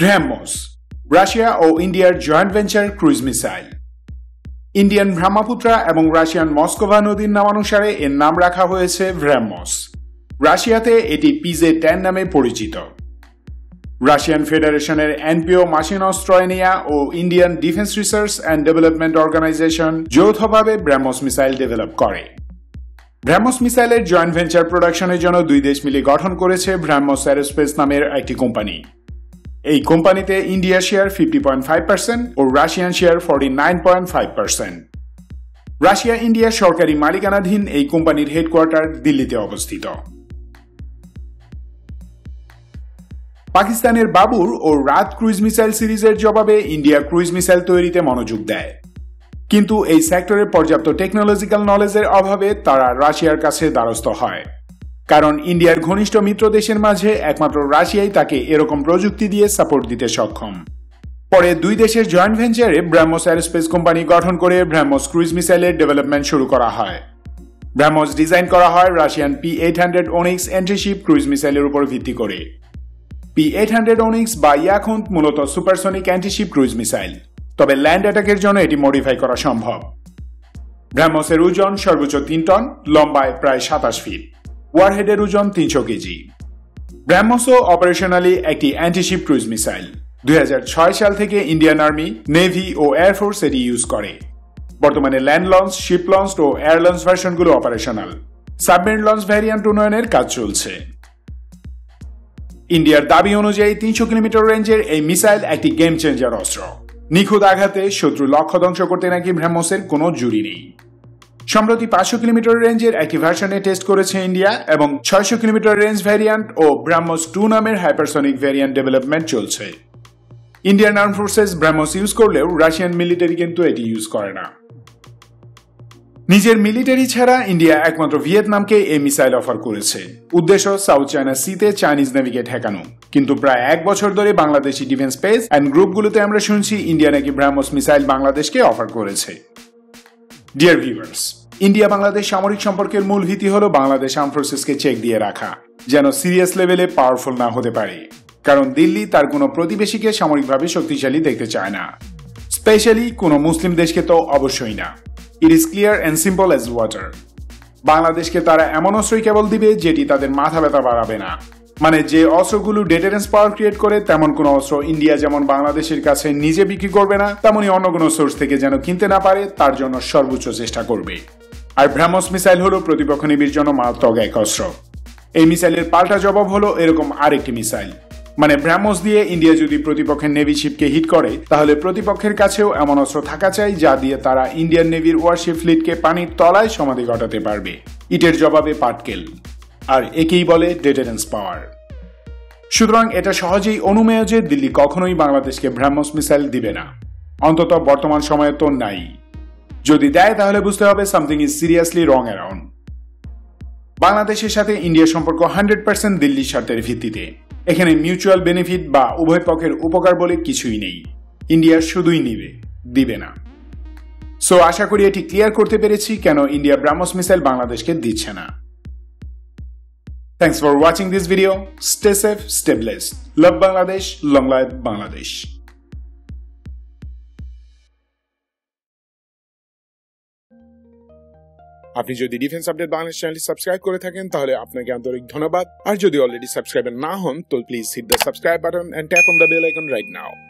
Brahmos, Russia ও ইন্ডিয়ার joint venture cruise missile. Indian Brahmaputra এবং রাশিয়ান মস্কোভা নদীর নামানুসারে এর নাম রাখা হয়েছে ব্রাহ্মস। রাশিয়াতে এটি PJ-10 নামে পরিচিত। রাশিয়ান ফেডারেশনের NPO Mashinostroyeniya ও Indian defence research and development organisation যৌথভাবে ব্রাহ্মস মিসাইল ডেভেলপ করে। ব্রাহ্মস মিসাইলের জয়েন্ট ভেঞ্চার প্রোডাকশনের জন্য দুই দেশ মিলে গঠন করেছে ব্রাহ্মস অ্যারোস্পেস নামের একটি কোম্পানি। এই কোম্পানিতে ইন্ডিয়া শেয়ার 50.5% ও রাশিয়ান শেয়ার 49.5%। রাশিয়া ইন্ডিয়া সরকারি মালিকানাধীন এই কোম্পানির হেডকোয়ার্টার দিল্লিতে অবস্থিত। পাকিস্তানের বাবুর ও রাত ক্রুজ মিসাইল সিরিজের জবাবে ইন্ডিয়া ক্রুজ মিসাইল তৈরিতে মনোযোগ দেয়, কিন্তু এই সেক্টরে পর্যাপ্ত টেকনোলজিক্যাল নলেজের অভাবে তারা রাশিয়ার কাছে দ্বারস্থ হয়, কারণ ইন্ডিয়ার ঘনিষ্ঠ মিত্র দেশের মাঝে একমাত্র রাশিয়াই তাকে এরকম প্রযুক্তি দিয়ে সাপোর্ট দিতে সক্ষম। পরে দুই দেশের জয়েন্ট ভেঞ্চারে ব্রাহ্মস অ্যারোস্পেস কোম্পানি গঠন করে ব্রাহ্মস ক্রুজ মিসাইলের ডেভেলপমেন্ট শুরু করা হয়। ব্রাহ্মস ডিজাইন করা হয় Russian P800 Onyx antiship cruise মিসাইলের উপর ভিত্তি করে। P800 Onyx বা ইয়াকুন মূলত সুপারসনিক অ্যান্টিশিপ ক্রুজ মিসাইল, তবে ল্যান্ড অ্যাটাকের জন্য এটি মডিফাই করা সম্ভব। ব্রাহ্মসের ওজন সর্বোচ্চ 3 টন, লম্বায় প্রায় 27 ফিট, ওয়ারহেডের ওজন 300 কেজি। ব্রাহ্মসও অপারেশনালি একটি অ্যান্টিশিপ ক্রুজ মিসাইল। 2006 সাল থেকে ইন্ডিয়ান আর্মি, নেভি ও এয়ারফোর্স এটি ইউজ করে। বর্তমানে ল্যান্ড লঞ্চ, শিপ লঞ্চ ও এয়ার লঞ্চ ভার্সনগুলো অপারেশনাল। সাবমেরিন লঞ্চ ভ্যারিয়েন্ট উন্নয়নের কাজ চলছে। ইন্ডিয়ার দাবি অনুযায়ী 300 কিলোমিটার রেঞ্জের এই মিসাইল একটি গেম চেঞ্জার অস্ত্র। নিখুঁত আঘাতে শত্রু লক্ষ্য ধ্বংস করতে নাকি ব্রাহ্মসের কোনো জুড়ি নেই। সম্প্রতি 500 কিলোমিটার রেঞ্জের একটি ভার্সনে টেস্ট করেছে ইন্ডিয়া এবং 600 কিলোমিটার রেঞ্জ ভ্যারিয়েন্ট ও ব্রাহ্মস 2 নামের হাইপারসনিক ভ্যারিয়েন্ট ডেভেলপমেন্ট চলছে। Indian arm forces BrahMos use করলেও রাশিয়ান মিলিটারি কিন্তু এটি ইউজ করে না। নিজের মিলিটারি ছাড়া ইন্ডিয়া একমাত্র ভিয়েতনামকে এই মিসাইল অফার করেছে। উদ্দেশ্য সাউথ চায়না সিতে চাইনিজ নেভিকে ঠেকানো। কিন্তু প্রায় 1 বছর ধরে বাংলাদেশি ডিফেন্স স্পেস অ্যান্ড গ্রুপগুলোতে আমরা শুনছি ইন্ডিয়া নাকি ব্রাহ্মস মিসাইল বাংলাদেশকে অফার করেছে। ডিয়ার ভিউয়ার্স, ইন্ডিয়া বাংলাদেশ সামরিক সম্পর্কের মূল ভিত্তি হলো বাংলাদেশ আর্ম ফোর্সেসকে চেক দিয়ে রাখা, যেন সিরিয়াস লেভেলে পাওয়ারফুল না হতে পারে, কারণ দিল্লি তার কোনো প্রতিবেশীকে সামরিকভাবে শক্তিশালী দেখতে চায় না, স্পেশালি কোনো মুসলিম দেশকে তো অবশ্যই না। It is clear and simple as water. বাংলাদেশকে তারা এমন অস্ত্রই কেবল দিবে যেটি তাদের মাথা ব্যথা বাড়াবে না, মানে যে অস্ত্রগুলো ডেটারেন্স পাওয়ার ক্রিয়েট করে। তেমন কোনো অস্ত্র ইন্ডিয়া যেমন বাংলাদেশের কাছে নিজে বিক্রি করবে না, তেমনই অন্য কোনো সোর্স থেকে যেন কিনতে না পারে তার জন্য সর্বোচ্চ চেষ্টা করবে। আর ব্রাহ্মস মিসাইল হলো প্রতিপক্ষ নিবিড় জন্য মারাত্মক এক অস্ত্র। এই মিসাইলের পাল্টা জবাব হলো এরকম আরেকটি মিসাইল, মানে ব্রাহ্মস দিয়ে ইন্ডিয়া যদি প্রতিপক্ষের নেভি শিপকে হিট করে, তাহলে প্রতিপক্ষের কাছেও এমন অস্ত্র থাকা চাই যা দিয়ে তারা ইন্ডিয়ান নেভির ওয়ারশিপ ফ্লিটকে পানির তলায় সমাধি ঘটাতে পারবে। ইটের জবাবে পাটকেল, আর একেই বলে ডেটারেন্স পাওয়ার। সুতরাং এটা সহজেই অনুমেয় যে দিল্লি কখনোই বাংলাদেশকে ব্রাহ্মস মিসাইল দিবে না, অন্তত বর্তমান সময়ে তো নাই। যদি দেয় তাহলে বুঝতে হবে something is seriously wrong around. বাংলাদেশের সাথে ইন্ডিয়ার সম্পর্ক 100% দিল্লির স্বার্থের ভিত্তিতে। এখানে মিউচুয়াল বেনিফিট বা উভয় পক্ষের উপকার বলে কিছুই নেই। ইন্ডিয়া শুধুই নিবে, দিবে না। সো আশা করি এটি ক্লিয়ার করতে পেরেছি কেন ইন্ডিয়া ব্রাহ্মস মিসাইল বাংলাদেশকে দিচ্ছে না। Thanks for watching this video. Stay safe, stay blessed. Love Bangladesh, long life Bangladesh. আপনি যদি ডিফেন্স আপডেট বাংলাদেশ চ্যানেলটি সাবস্ক্রাইব করে থাকেন তাহলে আপনাকে আন্তরিক ধন্যবাদ। আর যদি অলরেডি সাবস্ক্রাইবার না হন তো please hit the subscribe button and tap on the bell icon right now.